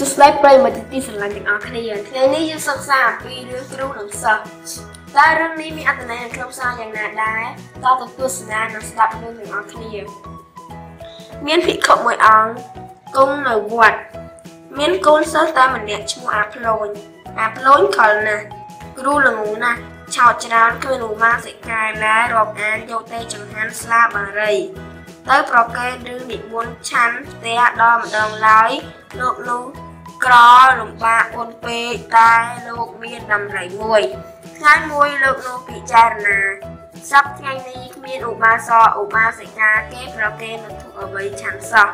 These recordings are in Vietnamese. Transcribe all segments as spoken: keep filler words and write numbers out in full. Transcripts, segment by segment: subscribe play mà tin sẵn lành tình áo khá này thì nếu như sẵn sàng vì đưa kêu đừng sợ ta rừng ní mình ăn tầng này là không sao nhàng nạt đá ta tập tựa sẵn là nó sẽ đạp lên tình áo khá này miễn phị khẩu mười áo công nổi quạt miễn con sớt ta mình đẹp chung áp lồn áp lồn khỏi nè kêu là ngủ nè chào chào đón kêu nụ mang sẽ cài lá rộp án dâu tê chẳng hắn xa bà rầy tới bỏ kê rừng bị buôn chắn tế hạt đo một đồng lái lộp lũ cỏ lũng bạc buôn bê tai lộp miên nằm rảy mùi ngay mùi lộp lộp bị chà nà sắp ngay ní miên ủ ba so ủ ba sẽ ca kép bỏ kê vật thụ ở bấy chắn sọ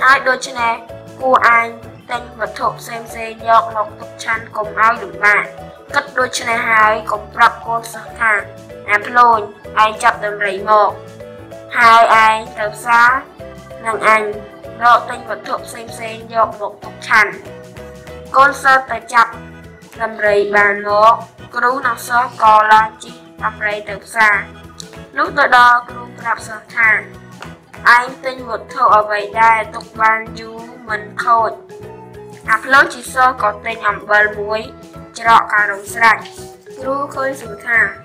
hai đôi chân này cô anh tên vật thụ xem xe nhọc lọc tập chắn cùng ai lũng bạc cất đôi chân này hai cũng bọc con sọ thẳng áp lồn ai chọc đồng rảy mộ hai ai tập xa nàng anh lộ tình vật thuộc xem xe dọc một tục chẳng con sơ tờ chập làm rầy bàn ngộ cửu nọc sơ có lo chi tập rầy tập xa lúc tờ đo cửu gặp sơ thẳng anh tình vật thuộc ở vậy đài tục ban du mình khôi áp lối chỉ sơ có tình ẩm bờ muối trọ cả đồng sạch cửu khơi sơ thẳng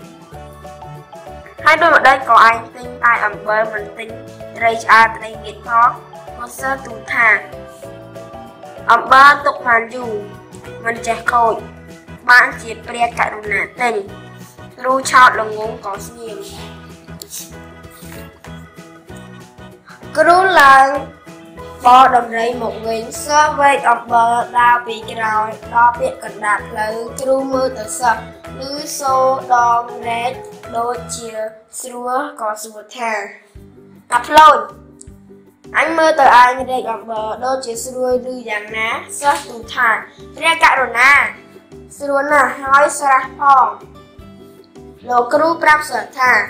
hai đôi ở đây có anh tinh ai ẩm bơi mình tinh rây cha tinh nghiệt khó con sơ tù thả ẩm bơ tục hoàn dù mình trẻ khôi bạn chỉ bè cả đồng nả tình ru chọt lòng ngốn có nhiều cứ rút là bò đồng rây một người sơ vây ẩm bơ đào bị cái rào đo biết cần đạt lấy cứ mưa tới sập lưới xô đo rét đôi chia xua có xua thả upload anh mơ tới anh để gặp bờ đôi chia xua đưa dáng ná xóa tù thả ra cả đồ nà xua nà hói xóa hò lô cửu bắp xóa thả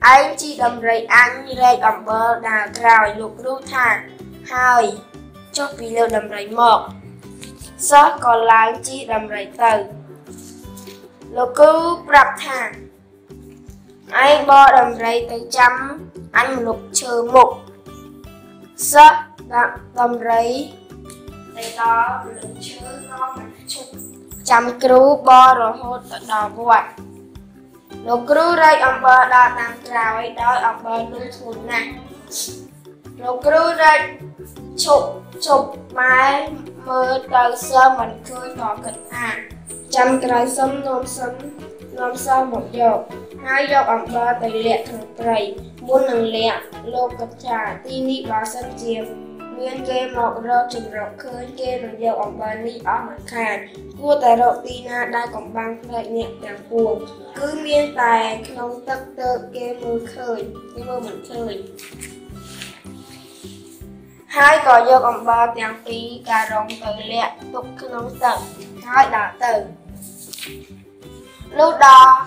anh chỉ đầm rầy anh để gặp bờ đà rào lô cửu thả hai cho phí lưu đầm rầy một xóa còn láng chỉ đầm rầy tờ lô cửu bắp thả anh bò đầm rầy tới chấm anh lục trừ mục sắp đặng đầm rầy tới đó lục trừ nó chục chấm cứu bò rồi hốt đỏ vọt lục cứu rây ông bò đo tăng trào ấy đó ông bò nuôi thùn này lục cứu rây chụp chụp mái mơ tờ sơ mình cười tỏ cực à chấm cái sấm nôm sấm nôm sơ một dọc hai dọc ẩm bơ tới lẹ thường tầy muốn nâng lẹ lô cập trả tin đi vào sân chiếm nguyên kê mọc rơ trình rộng khơi kê rồi dọc ẩm bơ đi ở mặt khàn cua tài rộng tin à đai cổng băng lại nhẹ càng cuồng cứ miên tài không tắc tơ kê mưa khơi kê mưa mình khơi hai có dọc ẩm bơ càng phí cà rộng tới lẹ tục khơi nóng tận hai đá tờ lúc đó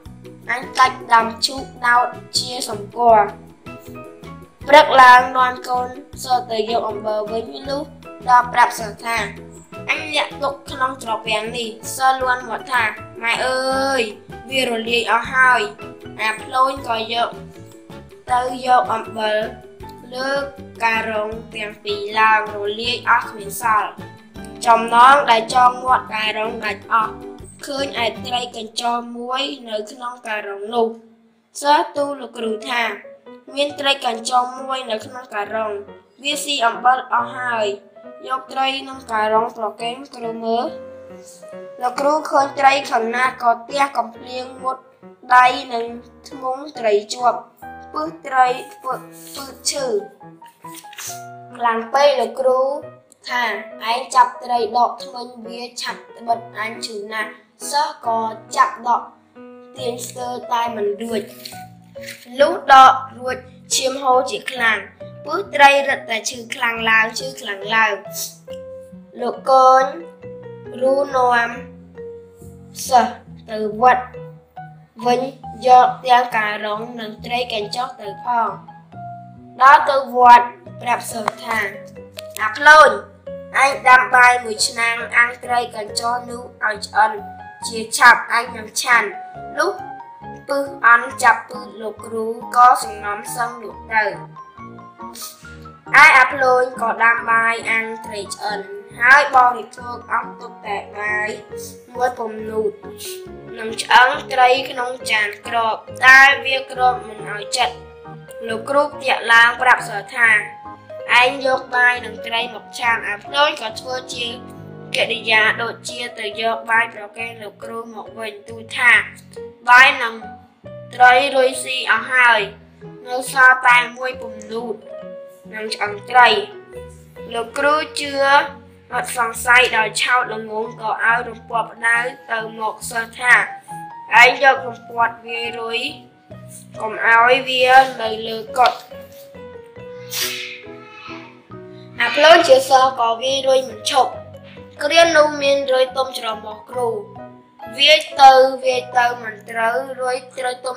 anh cách làm chút nào chia sống quà bật làng đoàn con sơ tới dọc ổng bờ với những lúc đo bạp sở thả anh nhận tục không trọc vẹn đi sơ luôn một thả mày ơi vì rồi đi ở hai áp lôi có dọc tới dọc ổng bờ nước cà rồng tiền phí làng rồi đi ở khuyến sọ chồng nó đã cho ngọt cà rồng gạch ọ khơi ai tay cần cho muối nơi không cà rồng lục sơ tu lục rủ thả miên tay cần cho muối nơi không cà rồng viết si ẩm bớt ở hai dọc tay nâng cà rồng bỏ kém cơ mớ lục rủ khơi tay khẩn na có tia cầm liêng một tay nâng muốn tay chuột bước tay bước bước chữ làng bay lục rủ thả anh chập tay đọt mình viết chập bật anh chữ nà sơ có chặt đọt tiền sơ tay mình ruột lúc đó ruột chiếm hô chỉ khlang bước tay rật là chữ khlang lao chữ khlang lao lục con ru noam Sở từ vật vĩnh do tiếng cài rộng nâng trái kèn chót từ phong. Đó từ vật bạp sở thang đặt lôn. Anh đam bài mùi năng ăn trái kèn cho nữ ảnh ẩn. Chia chạp anh nằm chàn lúc bư ăn chạp bư lục rú có súng nóm xong lục đời. Ai áp lôn có đam bài ăn trái ẩn. Hai bò thì thương ông tục tệ bài mới bồng nụt nằm trắng cây cái nông tràn cọp tai việc cọp mình nói chật lục rúp tiệt lang bạc sở thang anh dọc bài nằm cây một tràn áp lối có thua chia kệ đi giá độ chia từ dọc bài vào cây lục rúp một mình tui thả bài nằm cây đôi si ở hai nơi xa tay môi bồng nụt nằm trắng cây lục rúp chưa một phần say đòi trao là ngôn có áo rung bọt đáy từ một sơ thạc. Anh dọc rung bọt về rồi, còn áo ấy vía lời lừa cột. Áp lối chứa sơ có về rồi một chục. Cứ riêng nụ miên rồi tôm trở một rù. Về từ, về từ mình trở rồi rồi tôm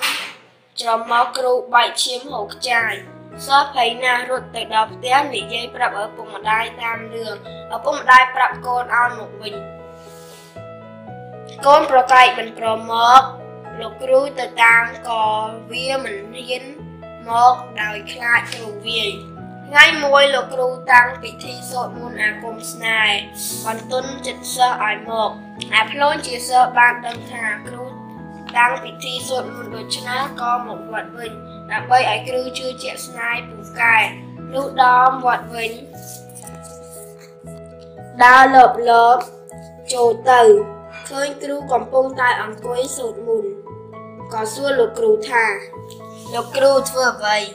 trở một rù bạch chiếm hộp chài. Sơ thấy na rụt từ đọc tiếng để dây bạp ở vùng một đai tam đường. Ở vùng một đai bạp con ăn một mình. Con bà cây mình bà mọc. Lục rùi từ tam có vía mình hiến mọc đòi khai trù viên. Ngay môi lục rùi tăng bị thi sốt môn á cùng snai. Còn tuân chật sơ ỏi mọc. Áp lôn chỉ sơ bạc đồng thà rùi tăng bị thi sốt môn đồ chá có một vật bình. Đã bây ấy cứ chưa chạy snai bụng cài. Lúc đó vọt vĩnh đa lợp lớp trồ tử khơi cứ còn bông tay ống cuối sụt mùn. Có xua lục cửu thà lục cửu vừa vậy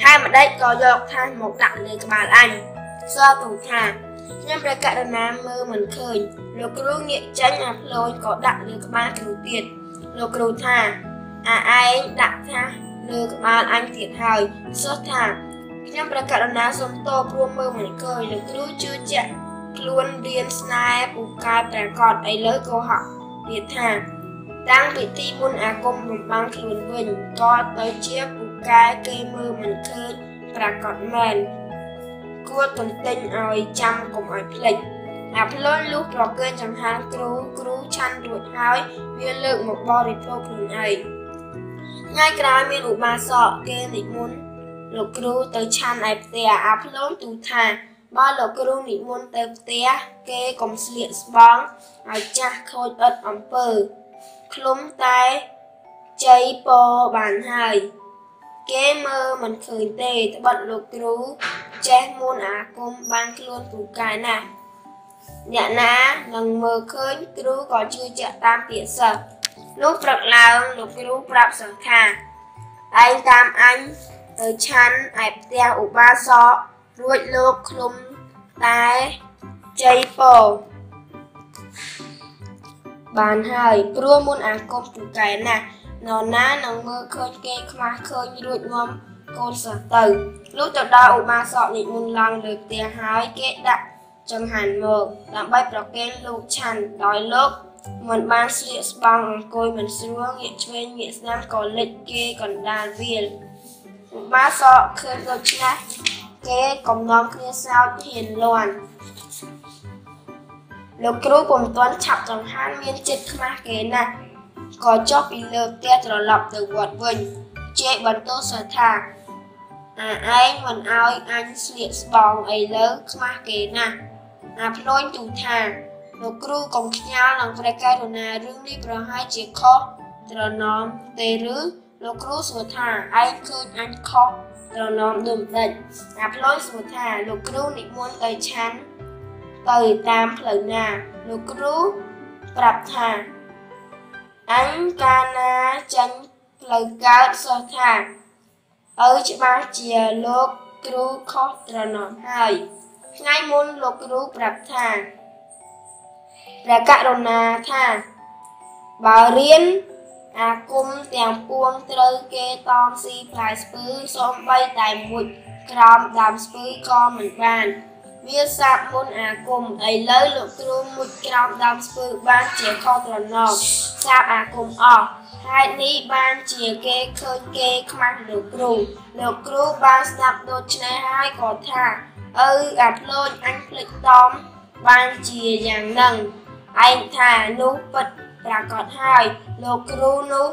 Hai mặt đây có dọc thang một đặng lửa các ba anh. Do tù thà. Nhưng ra cả đàn nam mưa mật khởi. Lúc rút nghĩa tránh áp lối có đặng lửa các ba cứu tiệt. Lúc rút thà. À anh đặt tha lừa các bạn anh thiệt hại sốt thả nhưng mà cả đàn áo sống to buông mơ mình cười được cứ chưa chạy luôn điên snai bù cai bè cọt ấy lỡ câu họ thiệt thà đang bị ti buôn á công một băng thuyền vừng co tới chiếc bù cai cây mơ mình cười bè cọt mền cua tuần tinh ơi chăm cùng ơi lịch áp lối lúc vào cơn chẳng hạn cứ cứ chăn ruột hói viên lượng một bo để phô phùng ấy. Ngay cái mình ủ ba sọ kê nịnh môn lục rú tới chăn ẹp tè áp lôn tù thà ba lục rú nịnh môn tới tè kê cổng sliện bóng ái chạc khôi ớt ấm pờ khúm tay cháy bò bàn hài kê mơ mình khởi tê tới bật lục rú chê môn á cung ban luôn tù cái nà nhạ ná ngần mơ khơi rú có chưa chạy tam tiện sợ. Lúc bật lao lục rú bạp sở thà anh tam anh tới chăn ẹp tèo ủ ba sọ ruột lục khúm tay cháy bò bàn hài rú môn á công tù cái nà nó ná ngần mơ khơi kê khóa khơi ruột ngâm côn sở tử lúc tập đo ủ ba sọ nịnh môn lăng được tè hái kết đặt trong hàn mơ làm bay bọc kênh lục chăn đói lốc mình ban sliệt bằng côi mình xuống nghĩa trên nghĩa nam có lịch kê còn đa viên ba sọ khơi lột chát kê còn non kia sao hiền loạn lục rú cùng toán chập trong hai miên chết khma kê nè có chóp bị lợp kê trở lọc từ quạt vinh chế bắn tô sở thà à anh mình ơi anh sliệt bằng ấy lớn khma kê nè áp lôi chủ thà lục rú cùng nhau làm việc cái đồ này rương đi vào hai chiếc kho, rồi nón tê rứ lục rú sửa thả ai khơi ăn kho, rồi nón đùm đỉnh, áp lối sửa thả lục rú định muốn tới chán, tới tam lần nà lục rú bạp thả, Anh cana chân lời cao so thang ở chỗ ba chia lô kru khó trở nón hai ngay môn lô kru bạc thang bạc cả đồ nà thang bảo riêng à cung tiền buông trời kê tông si phải spư xóm bay tài mụt kram đàm spư con mình bàn viết sạc môn à cung ấy lấy lô kru mụt kram đàm spư ban chia khó trở nón sạc à cung ọ hai ní ban chia kê khơi kê khăn được rù được rù ban sạp đột này hai có thang ư ạp lôn anh lịch tóm ban chia dạng nâng anh thà nú bật là có hai được rù nú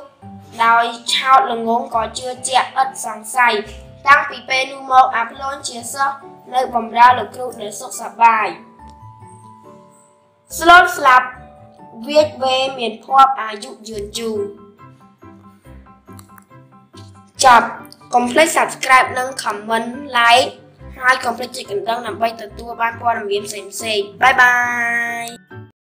đòi chào là ngốn có chưa chẹt ất sáng say tăng phí bê nú mô ạp lôn chia sốc nơi vòng ra được rù để sốc sạp bài slot slap viết về miền phóp á dụng dường dù chọc complex subscribe nâng comment like hai complex chỉ cần đăng làm bay từ tua ban qua làm game xem xem bye bye.